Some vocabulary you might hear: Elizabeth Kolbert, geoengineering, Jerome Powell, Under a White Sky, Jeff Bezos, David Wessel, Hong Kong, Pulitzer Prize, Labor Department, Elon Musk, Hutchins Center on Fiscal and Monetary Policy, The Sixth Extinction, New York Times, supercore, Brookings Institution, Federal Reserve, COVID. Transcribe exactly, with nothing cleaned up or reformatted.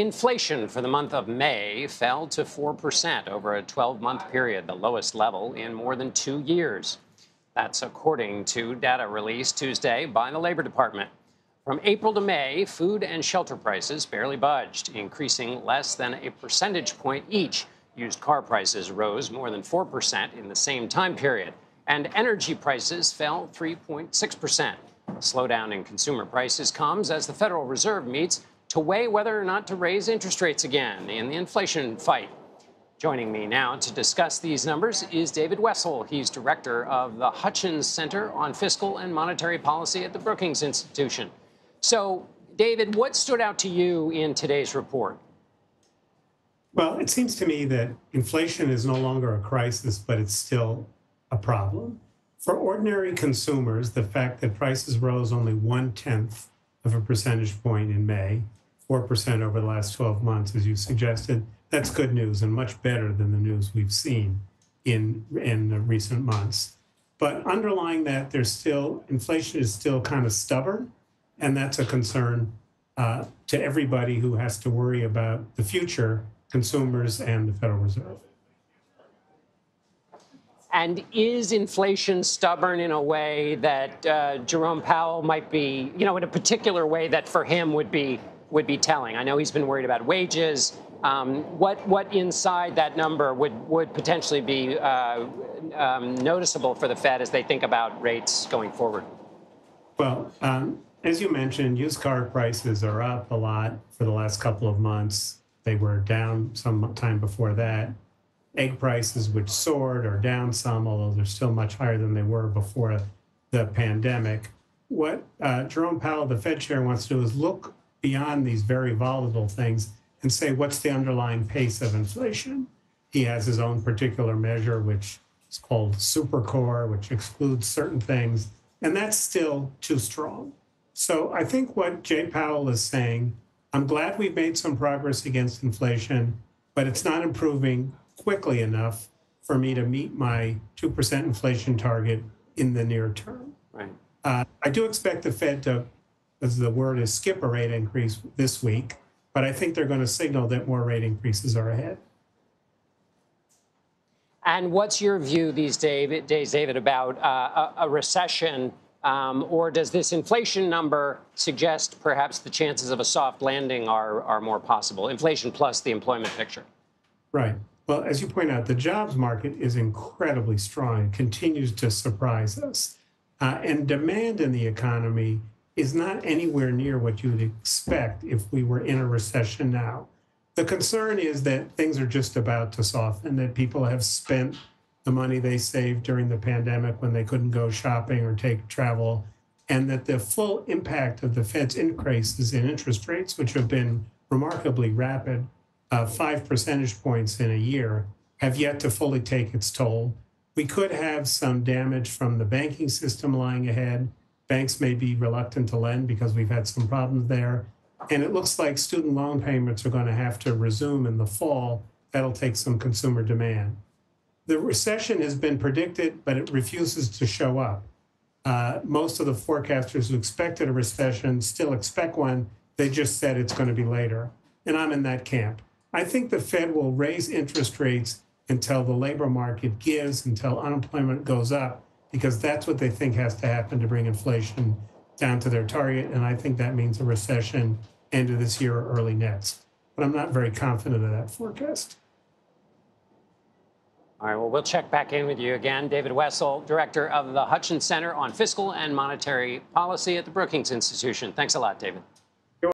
Inflation for the month of May fell to four percent over a twelve-month period, the lowest level in more than two years. That's according to data released Tuesday by the Labor Department. From April to May, food and shelter prices barely budged, increasing less than a percentage point each. Used car prices rose more than four percent in the same time period, and energy prices fell three point six percent. A slowdown in consumer prices comes as the Federal Reserve meets to weigh whether or not to raise interest rates again in the inflation fight. Joining me now to discuss these numbers is David Wessel. He's director of the Hutchins Center on Fiscal and Monetary Policy at the Brookings Institution. So, David, what stood out to you in today's report? Well, it seems to me that inflation is no longer a crisis, but it's still a problem. For ordinary consumers, the fact that prices rose only one-tenth of a percentage point in May, four percent over the last twelve months, as you suggested, that's good news and much better than the news we've seen in, in the recent months. But underlying that, there's still, inflation is still kind of stubborn, and that's a concern uh, to everybody who has to worry about the future, consumers and the Federal Reserve. And is inflation stubborn in a way that uh, Jerome Powell might be, you know, in a particular way that for him would be would be telling? I know he's been worried about wages. Um, what what inside that number would would potentially be uh, um, noticeable for the Fed as they think about rates going forward? Well, um, as you mentioned, used car prices are up a lot for the last couple of months. They were down some time before that. Egg prices, which soared, are down some, although they're still much higher than they were before the pandemic. What uh, Jerome Powell, the Fed chair, wants to do is look beyond these very volatile things and say, what's the underlying pace of inflation? He has his own particular measure, which is called supercore, which excludes certain things, and that's still too strong. So I think what Jay Powell is saying, I'm glad we've made some progress against inflation, but it's not improving quickly enough for me to meet my two percent inflation target in the near term. Right. Uh, I do expect the Fed to, as the word is, skip a rate increase this week, but I think they're going to signal that more rate increases are ahead. And what's your view these days, David, about uh, a recession? Um, or does this inflation number suggest perhaps the chances of a soft landing are, are more possible? Inflation plus the employment picture. Right. Well, as you point out, the jobs market is incredibly strong. It continues to surprise us. Uh, and demand in the economy is not anywhere near what you would expect if we were in a recession now. The concern is that things are just about to soften, that people have spent the money they saved during the pandemic when they couldn't go shopping or take travel, and that the full impact of the Fed's increases in interest rates, which have been remarkably rapid, Uh, five percentage points in a year, have yet to fully take its toll. We could have some damage from the banking system lying ahead. Banks may be reluctant to lend because we've had some problems there. And it looks like student loan payments are going to have to resume in the fall. That'll take some consumer demand. The recession has been predicted, but it refuses to show up. Uh, most of the forecasters who expected a recession still expect one. They just said it's going to be later. And I'm in that camp. I think the Fed will raise interest rates until the labor market gives, until unemployment goes up, because that's what they think has to happen to bring inflation down to their target. And I think that means a recession end of this year or early next. But I'm not very confident of that forecast. All right, well, we'll check back in with you again. David Wessel, director of the Hutchins Center on Fiscal and Monetary Policy at the Brookings Institution. Thanks a lot, David.